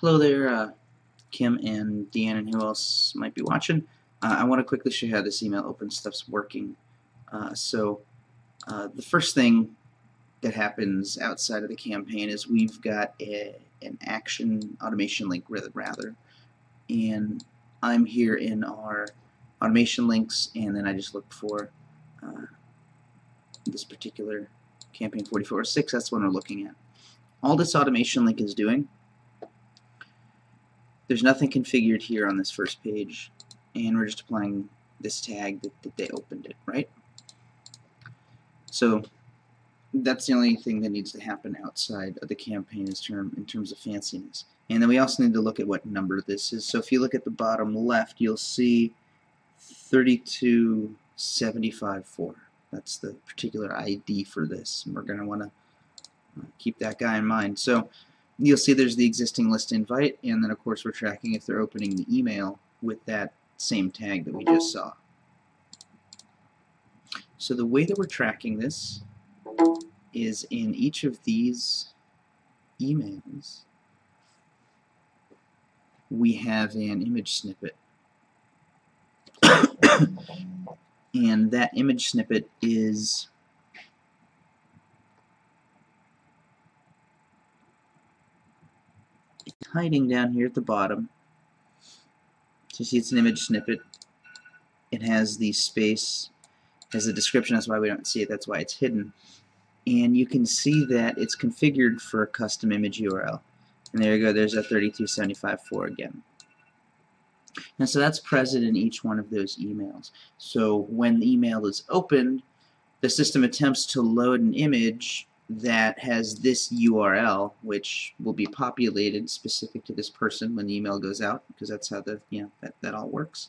Hello there, Kim and Deanne and who else might be watching. I want to quickly show you how this email OpenStuff's working. The first thing that happens outside of the campaign is we've got an action automation link, rather, and I'm here in our automation links, and then I just look for this particular campaign 4406. That's the one we're looking at. All this automation link is doing, there's nothing configured here on this first page, and we're just applying this tag that they opened it, right? So that's the only thing that needs to happen outside of the campaign in terms of fanciness. And then we also need to look at what number this is. So if you look at the bottom left, you'll see 32754. That's the particular ID for this, and we're going to want to keep that guy in mind. So you'll see there's the existing list invite, and then of course we're tracking if they're opening the email with that same tag that we just saw. So the way that we're tracking this is in each of these emails we have an image snippet. And that image snippet is hiding down here at the bottom. So you see it's an image snippet. It has the space as a description. That's why we don't see it. That's why it's hidden. And you can see that it's configured for a custom image URL. And there you go. There's a 32754 again. And so that's present in each one of those emails. So when the email is opened, the system attempts to load an image that has this URL, which will be populated specific to this person when the email goes out, because that's how the that all works.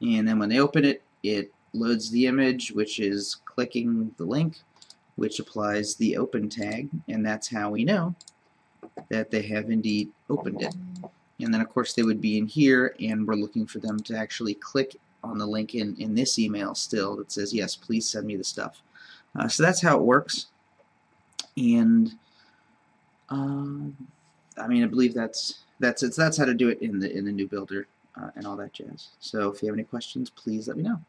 And then when they open it, it loads the image, which is clicking the link, which applies the open tag, and that's how we know that they have indeed opened it. And then of course they would be in here, and we're looking for them to actually click on the link in this email still that says, yes, please send me the stuff. So that's how it works. And I mean, I believe that's how to do it in the new builder and all that jazz. So if you have any questions, please let me know.